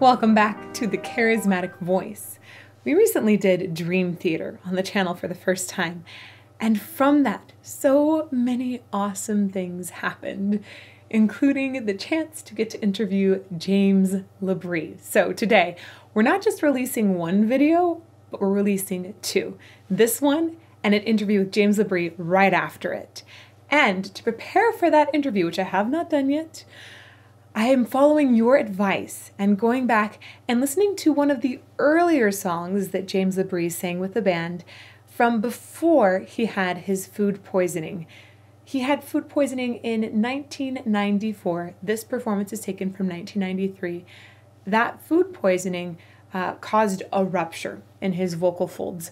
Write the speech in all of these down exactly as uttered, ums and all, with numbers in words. Welcome back to The Charismatic Voice. We recently did Dream Theater on the channel for the first time, and from that, so many awesome things happened, including the chance to get to interview James LaBrie. So today, we're not just releasing one video, but we're releasing two. This one and an interview with James LaBrie right after it. And to prepare for that interview, which I have not done yet, I am following your advice and going back and listening to one of the earlier songs that James LaBrie sang with the band from before he had his food poisoning. He had food poisoning in nineteen ninety-four. This performance is taken from nineteen ninety-three. That food poisoning uh, caused a rupture in his vocal folds,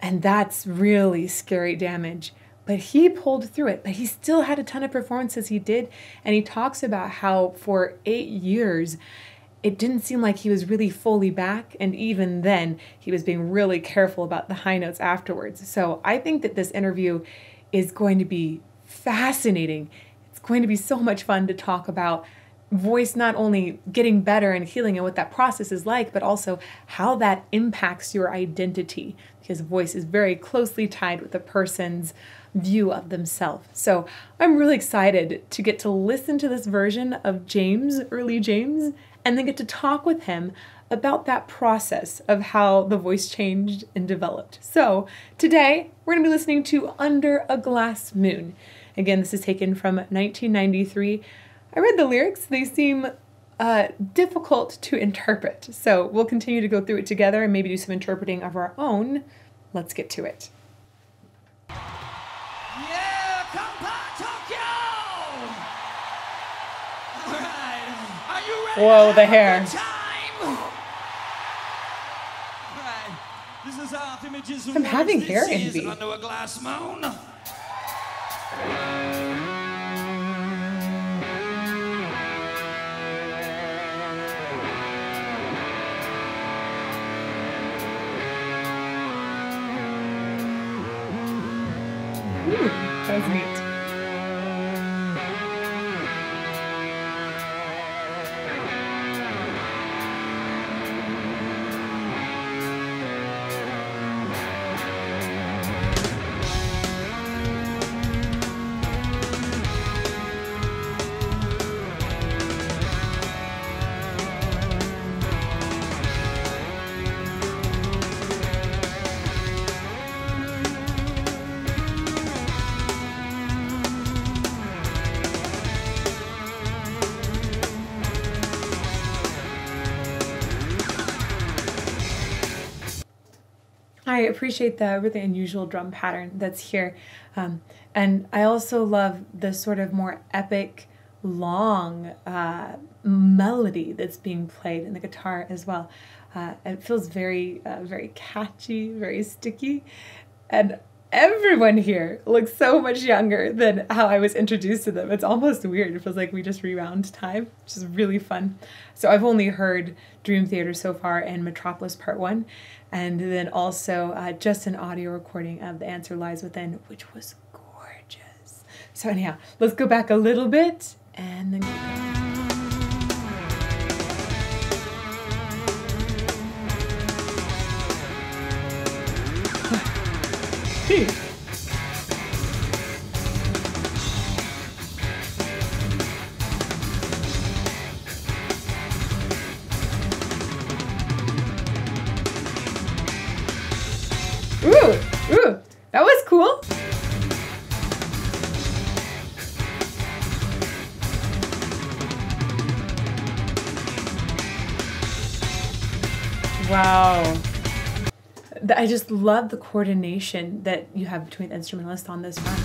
and that's really scary damage. But he pulled through it, but he still had a ton of performances he did, and he talks about how for eight years, it didn't seem like he was really fully back, and even then, he was being really careful about the high notes afterwards. So I think that this interview is going to be fascinating. It's going to be so much fun to talk about voice not only getting better and healing and what that process is like, but also how that impacts your identity, because voice is very closely tied with a person's view of themselves. So I'm really excited to get to listen to this version of James, early James, and then get to talk with him about that process of how the voice changed and developed. So today we're going to be listening to Under a Glass Moon. Again, this is taken from nineteen ninety-three. I read the lyrics. They seem uh, difficult to interpret, so we'll continue to go through it together and maybe do some interpreting of our own. Let's get to it. Yeah, come back, Tokyo! All right. Are you ready? Whoa, the hair. Right. This is I'm having hair envy. Under a glass moon. Ooh, that was neat. I appreciate the really unusual drum pattern that's here. Um, and I also love the sort of more epic, long uh, melody that's being played in the guitar as well. Uh, it feels very, uh, very catchy, very sticky. And everyone here looks so much younger than how I was introduced to them. It's almost weird. It feels like we just rewound time, which is really fun. So I've only heard Dream Theater so far and Metropolis Part One. And then also uh, just an audio recording of The Answer Lies Within, which was gorgeous. So anyhow, let's go back a little bit and then keep going. Jeez. That was cool. Wow. I just love the coordination that you have between the instrumentalists on this run.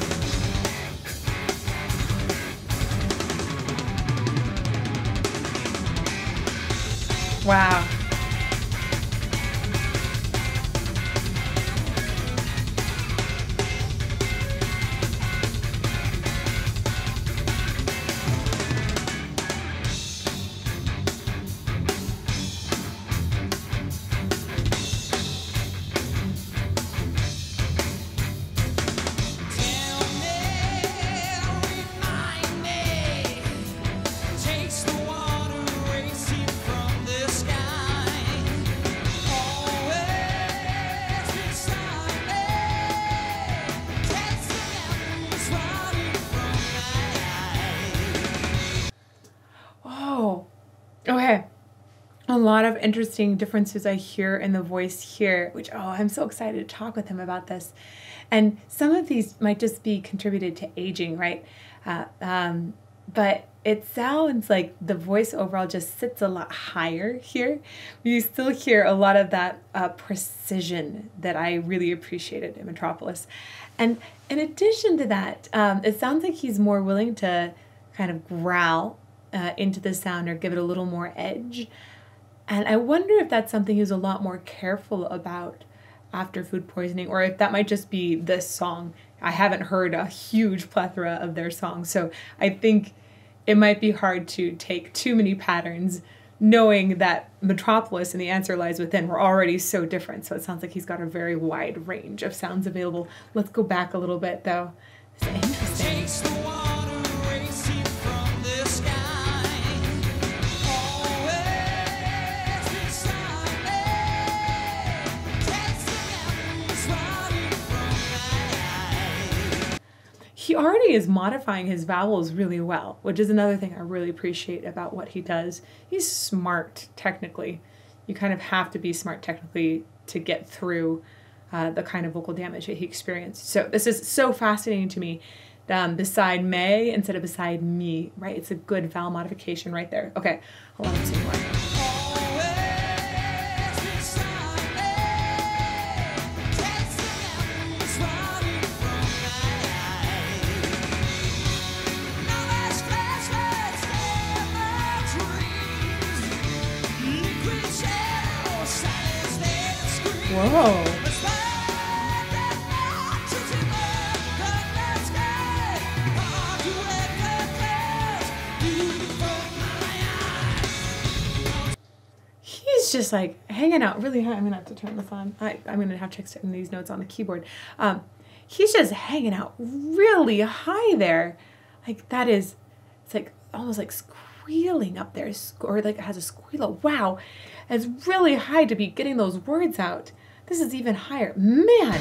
Wow. Takes the water racing from the sky. Okay. A lot of interesting differences I hear in the voice here, which, oh, I'm so excited to talk with him about this. And some of these might just be contributed to aging, right? Uh, um, but it sounds like the voice overall just sits a lot higher here. You still hear a lot of that uh, precision that I really appreciated in Metropolis. And in addition to that, um, it sounds like he's more willing to kind of growl uh, into the sound or give it a little more edge. And I wonder if that's something he was a lot more careful about after food poisoning, or if that might just be this song. I haven't heard a huge plethora of their songs, so I think it might be hard to take too many patterns knowing that Metropolis and The Answer Lies Within were already so different. So it sounds like he's got a very wide range of sounds available. Let's go back a little bit, though. It's interesting. He already is modifying his vowels really well, which is another thing I really appreciate about what he does. He's smart technically. You kind of have to be smart technically to get through uh, the kind of vocal damage that he experienced. So this is so fascinating to me. Um, beside me instead of beside me, right? It's a good vowel modification right there. Okay, hold on to see more. Whoa. He's just like hanging out really high. I'm gonna have to turn this on. I, I'm gonna have to check these notes on the keyboard. Um, he's just hanging out really high there. Like that is, it's like almost like squealing up there, or like it has a squeal. Wow, it's really high to be getting those words out. This is even higher. Man!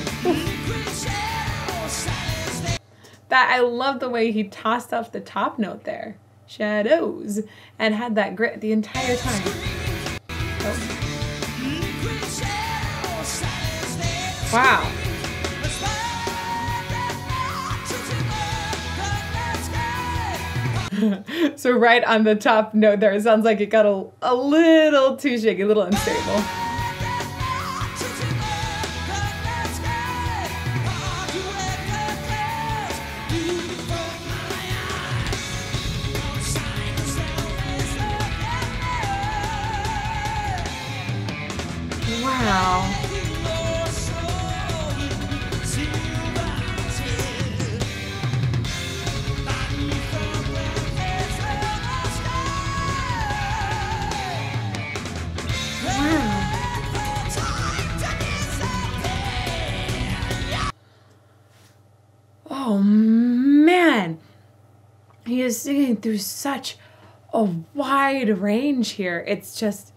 That, I love the way he tossed off the top note there. Shadows. And had that grit the entire time. Oh. Wow. So right on the top note there, it sounds like it got a, a little too shaky, a little unstable. Wow. Oh man, he is singing through such a wide range here. It's just,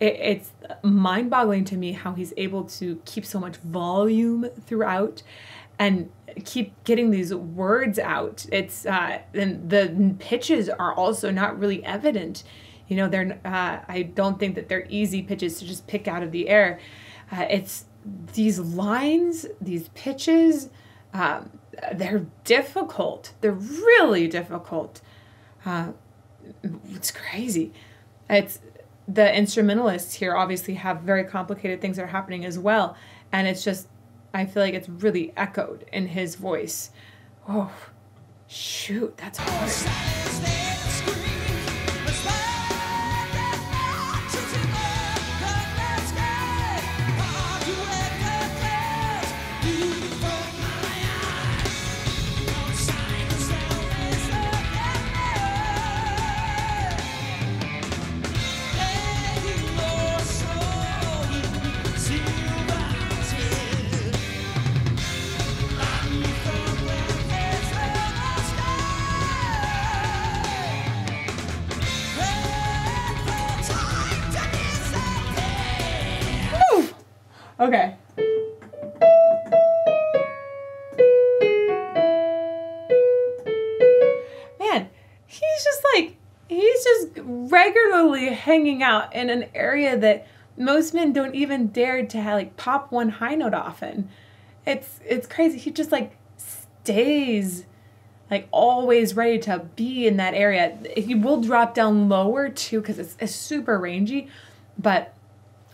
it, it's mind-boggling to me how he's able to keep so much volume throughout and keep getting these words out. It's, uh, and the pitches are also not really evident. You know, they're, uh, I don't think that they're easy pitches to just pick out of the air. Uh, it's these lines, these pitches, um, they're difficult. They're really difficult. Uh, it's crazy. It's the instrumentalists here obviously have very complicated things that are happening as well. And it's just, I feel like it's really echoed in his voice. Oh, shoot, that's hard. Okay. Man, he's just like, he's just ready. regularly hanging out in an area that most men don't even dare to have, like pop one high note off in. It's, it's crazy. He just like stays like always ready to be in that area. He will drop down lower too because it's, it's super rangy, but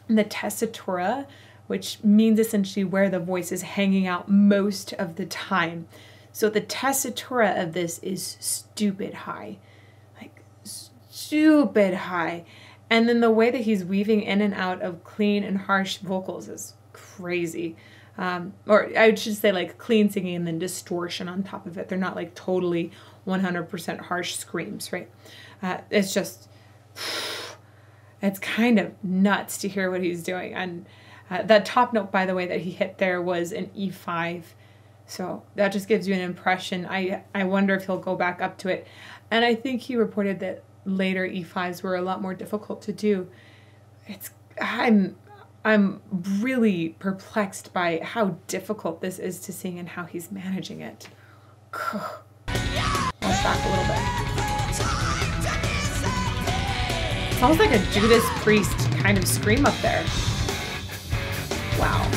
the tessitura, which means essentially where the voice is hanging out most of the time. So the tessitura of this is stupid high, like stupid high. And then the way that he's weaving in and out of clean and harsh vocals is crazy. Um, or I should say like clean singing and then distortion on top of it. They're not like totally one hundred percent harsh screams, right? Uh, it's just, it's kind of nuts to hear what he's doing. And uh, that top note, by the way, that he hit there was an E five. So that just gives you an impression. I, I wonder if he'll go back up to it. And I think he reported that later E fives were a lot more difficult to do. It's I'm I'm really perplexed by how difficult this is to sing and how he's managing it. Let's back a little bit. Sounds like a Judas Priest kind of scream up there. Wow.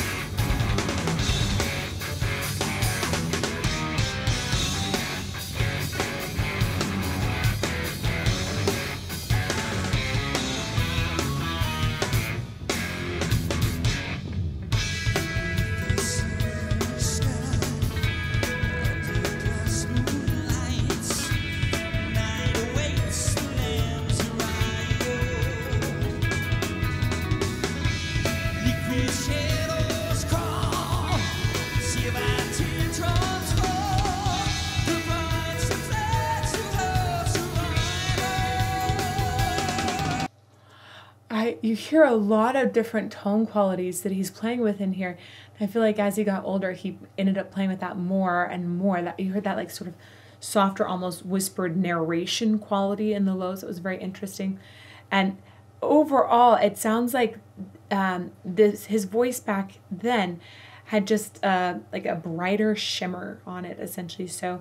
You hear a lot of different tone qualities that he's playing with in here. And I feel like as he got older, he ended up playing with that more and more. That you heard that like sort of softer, almost whispered narration quality in the lows. It was very interesting. And overall, it sounds like um, this his voice back then had just uh, like a brighter shimmer on it, essentially. So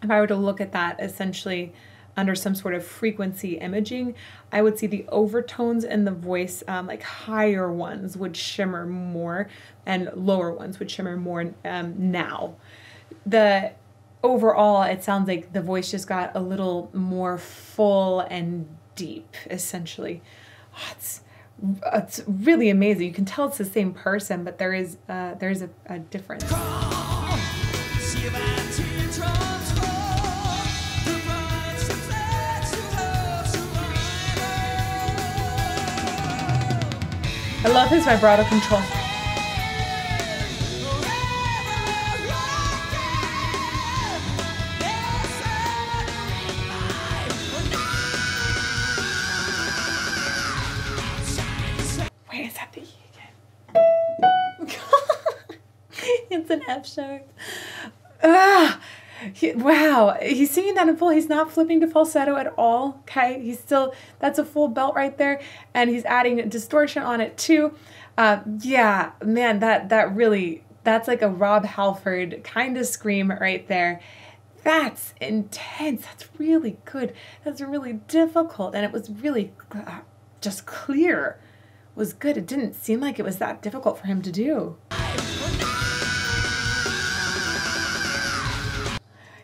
if I were to look at that, essentially, under some sort of frequency imaging, I would see the overtones in the voice, um, like higher ones would shimmer more and lower ones would shimmer more um, now. The overall, it sounds like the voice just got a little more full and deep, essentially. Oh, it's, it's really amazing. You can tell it's the same person, but there is, uh, there is a, a difference. I love his vibrato control. Wait, is that the E again? It's an F sharp. Ah, he, wow, he's singing that in full. He's not flipping to falsetto at all. Okay, he's still, that's a full belt right there, and he's adding distortion on it too. Uh, yeah, man, that that really, that's like a Rob Halford kind of scream right there. That's intense. That's really good. That's really difficult, and it was really uh, just clear. It was good. It didn't seem like it was that difficult for him to do.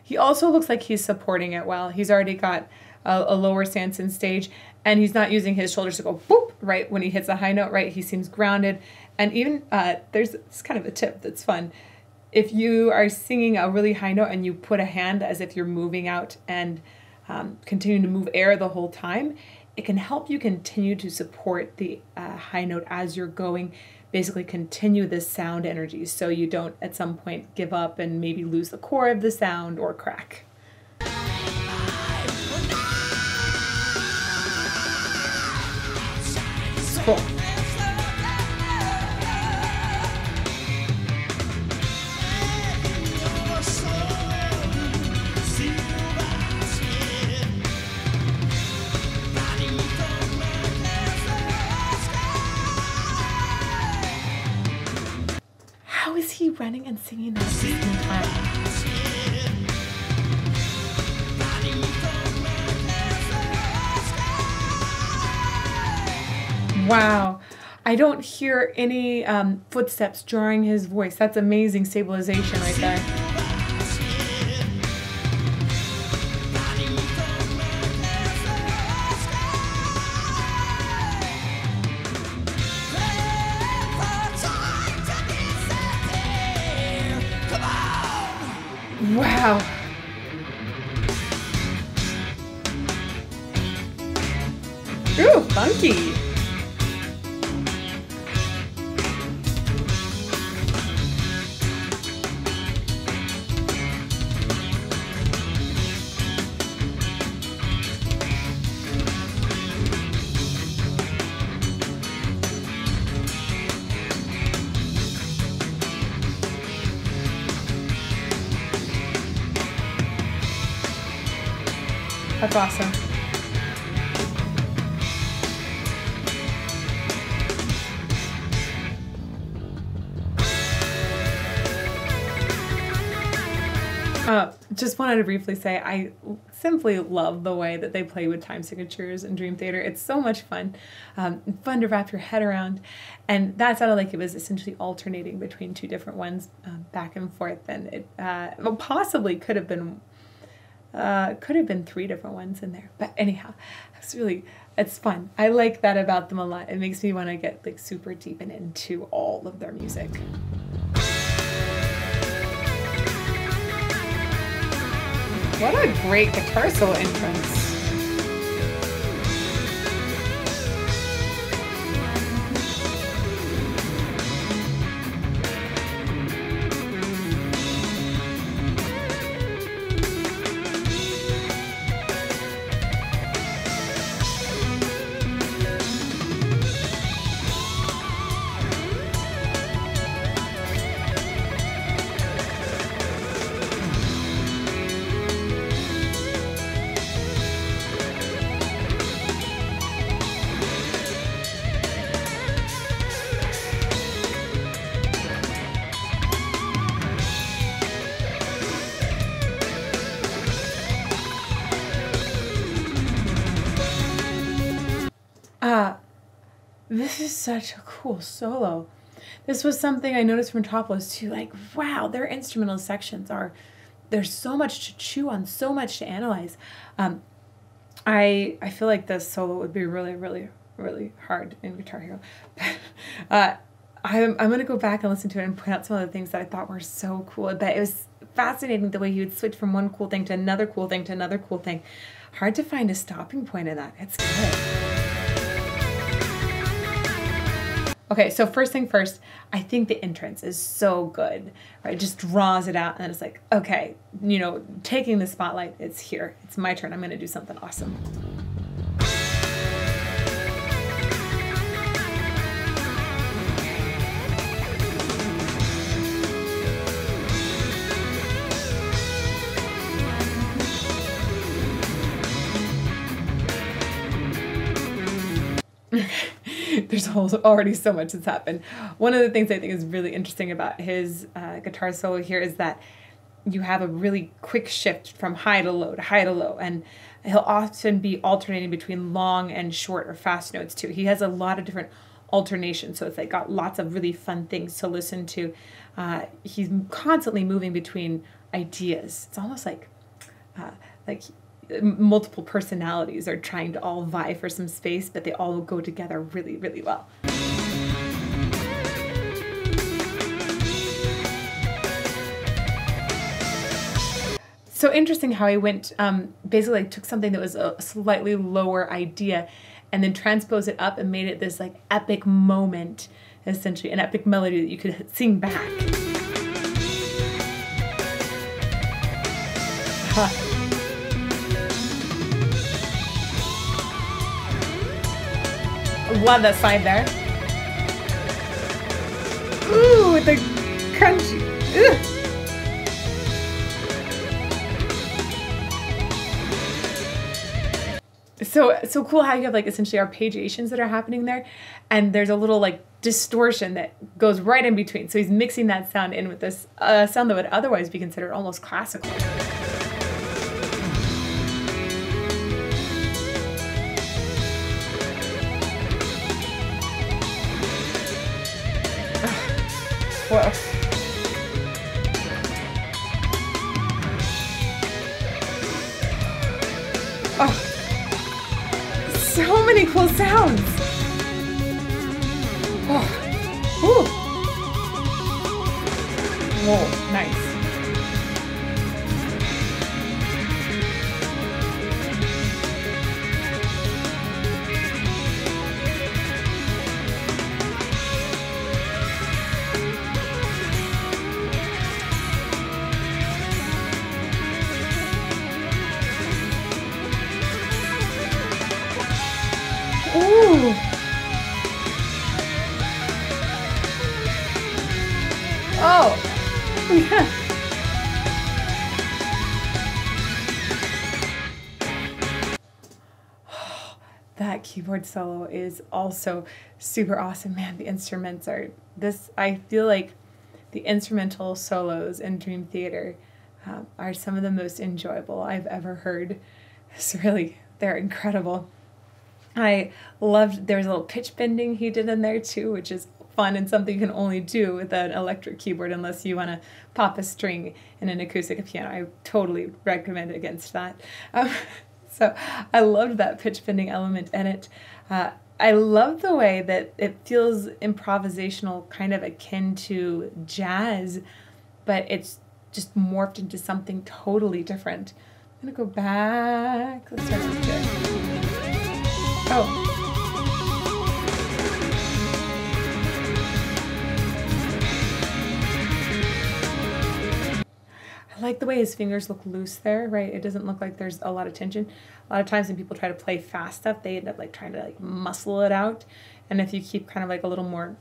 He also looks like he's supporting it well. He's already got a, a lower stance in stage, and he's not using his shoulders to go boop right when he hits a high note, right? He seems grounded. And even, uh, there's it's kind of a tip that's fun. If you are singing a really high note and you put a hand as if you're moving out and um, continue to move air the whole time, it can help you continue to support the uh, high note as you're going. Basically continue this sound energy so you don't at some point give up and maybe lose the core of the sound or crack. Cool. Running and singing at the same time. Wow. I don't hear any um, footsteps jarring his voice. That's amazing stabilization right there. Wow. Ooh, funky. That's awesome. Uh, just wanted to briefly say I simply love the way that they play with time signatures in Dream Theater. It's so much fun. Um, fun to wrap your head around. And that sounded like it was essentially alternating between two different ones uh, back and forth. And it uh, well, possibly could have been Uh, could have been three different ones in there, but anyhow, it's really, it's fun. I like that about them a lot. It makes me want to get like super deep and into all of their music. What a great guitar solo entrance. Uh, this is such a cool solo. This was something I noticed from Metropolis too. Like, wow, their instrumental sections are, there's so much to chew on, so much to analyze. Um, I I feel like this solo would be really, really, really hard in Guitar Hero. uh, I'm, I'm going to go back and listen to it and point out some of the things that I thought were so cool. But it was fascinating the way he would switch from one cool thing to another cool thing to another cool thing. Hard to find a stopping point in that. It's good. Okay, so first thing first, I think the entrance is so good, right? It just draws it out, and then it's like, okay, you know, taking the spotlight, it's here. It's my turn. I'm going to do something awesome. There's already so much that's happened. One of the things I think is really interesting about his uh, guitar solo here is that you have a really quick shift from high to low to high to low, and he'll often be alternating between long and short or fast notes too. He has a lot of different alternations, so it's like got lots of really fun things to listen to. Uh, he's constantly moving between ideas. It's almost like uh, like. multiple personalities are trying to all vie for some space, but they all go together really, really well. So interesting how he went, um, basically like took something that was a slightly lower idea and then transposed it up and made it this like epic moment, essentially an epic melody that you could sing back. Huh. Love that slide there. Ooh, with the crunchy. Ugh. So so cool how you have like essentially arpeggiations that are happening there, and there's a little like distortion that goes right in between. So he's mixing that sound in with this uh, sound that would otherwise be considered almost classical. close. Oh, so many cool sounds. Oh, ooh. Whoa, nice. That keyboard solo is also super awesome. Man, the instruments are this, I feel like the instrumental solos in Dream Theater uh, are some of the most enjoyable I've ever heard. It's really, they're incredible. I loved, there was a little pitch bending he did in there too, which is fun and something you can only do with an electric keyboard unless you want to pop a string in an acoustic piano. I totally recommend against that. Um, So I loved that pitch bending element in it. Uh, I love the way that it feels improvisational, kind of akin to jazz, but it's just morphed into something totally different. I'm gonna go back. Let's start with this. Oh. I like the way his fingers look loose there, right? It doesn't look like there's a lot of tension. A lot of times when people try to play fast stuff, they end up like trying to like muscle it out. And if you keep kind of like a little more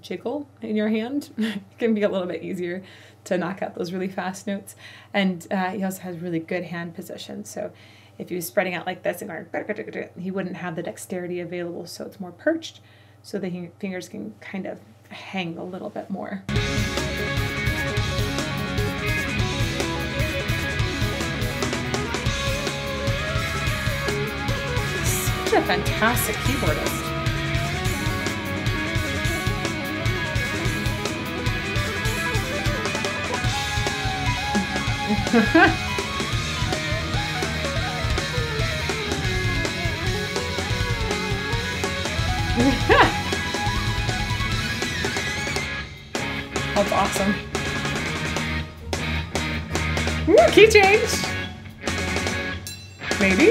jiggle in your hand, it can be a little bit easier to knock out those really fast notes. And uh, he also has really good hand position. So if he was spreading out like this and going, he wouldn't have the dexterity available. So it's more perched so the fingers can kind of hang a little bit more. A fantastic keyboardist. That's awesome. Ooh, key change. Maybe.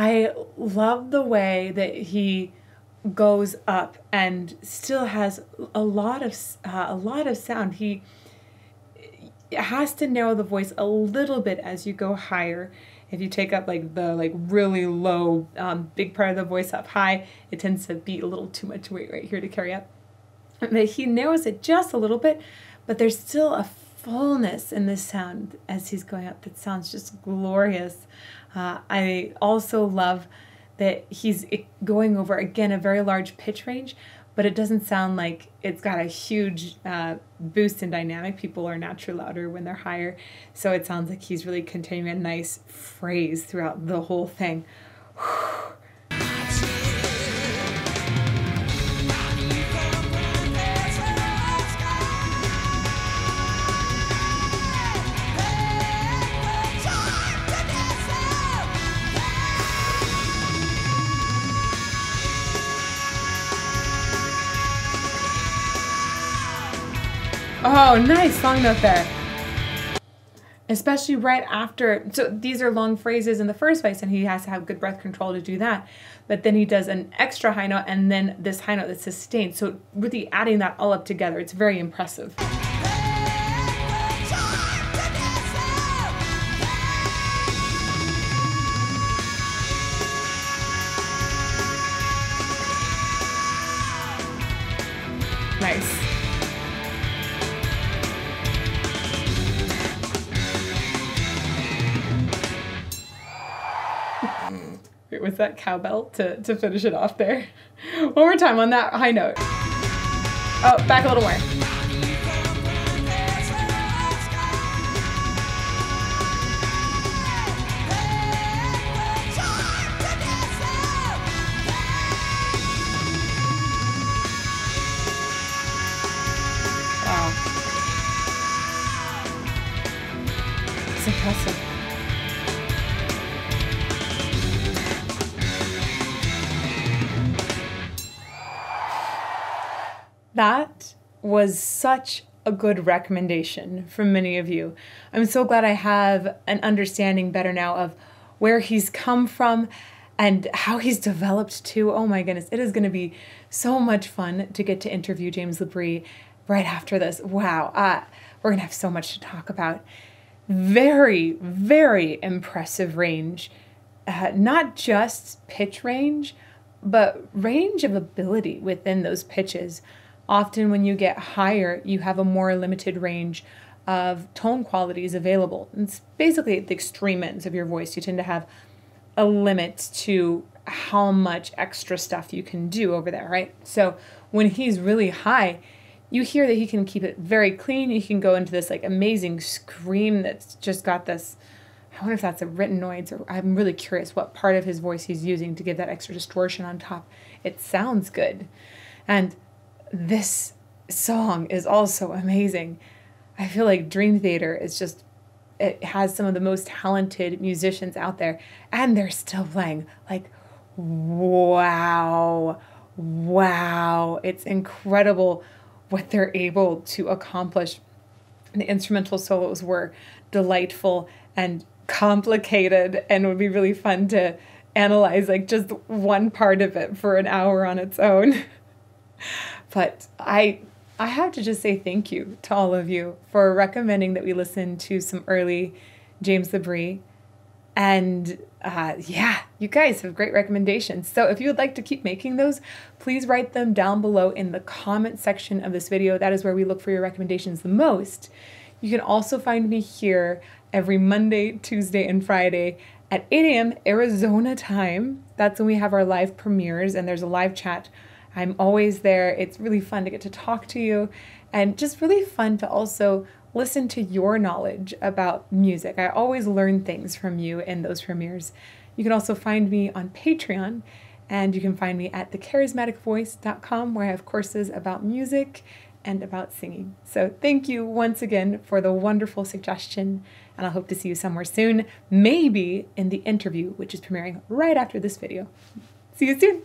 I love the way that he goes up and still has a lot of uh, a lot of sound. He has to narrow the voice a little bit as you go higher. If you take up like the like really low um, big part of the voice up high, it tends to be a little too much weight right here to carry up. But he narrows it just a little bit, but there's still a fullness in this sound as he's going up that sounds just glorious. Uh, I also love that he's going over, again, a very large pitch range, but it doesn't sound like it's got a huge uh, boost in dynamic. People are naturally louder when they're higher, so it sounds like he's really continuing a nice phrase throughout the whole thing. Whew. Oh, nice long note there. Especially right after, so these are long phrases in the first place, and he has to have good breath control to do that. But then he does an extra high note, and then this high note that's sustained. So really adding that all up together, it's very impressive. Nice. secret with that cowbell to, to finish it off there. One more time on that high note. Oh, back a little more. Wow. It's impressive. That was such a good recommendation from many of you. I'm so glad I have an understanding better now of where he's come from and how he's developed to. Oh my goodness, it is going to be so much fun to get to interview James LaBrie right after this. Wow, uh, we're going to have so much to talk about. Very, very impressive range. Uh, not just pitch range, but range of ability within those pitches. Often when you get higher, you have a more limited range of tone qualities available. It's basically at the extreme ends of your voice. You tend to have a limit to how much extra stuff you can do over there, right? So when he's really high, you hear that he can keep it very clean. He can go into this like amazing scream that's just got this, I wonder if that's a retinoids, or I'm really curious what part of his voice he's using to give that extra distortion on top. It sounds good. And this song is also amazing. I feel like Dream Theater is just, it has some of the most talented musicians out there, and they're still playing. Like, wow, wow. It's incredible what they're able to accomplish. The instrumental solos were delightful and complicated, and it would be really fun to analyze like just one part of it for an hour on its own. But I I have to just say thank you to all of you for recommending that we listen to some early James LaBrie. And uh, yeah, you guys have great recommendations. So if you would like to keep making those, please write them down below in the comment section of this video. That is where we look for your recommendations the most. You can also find me here every Monday, Tuesday, and Friday at eight A M Arizona time. That's when we have our live premieres, and there's a live chat. I'm always there. It's really fun to get to talk to you, and just really fun to also listen to your knowledge about music. I always learn things from you in those premieres. You can also find me on Patreon, and you can find me at the charismatic voice dot com, where I have courses about music and about singing. So thank you once again for the wonderful suggestion, and I hope to see you somewhere soon, maybe in the interview, which is premiering right after this video. See you soon.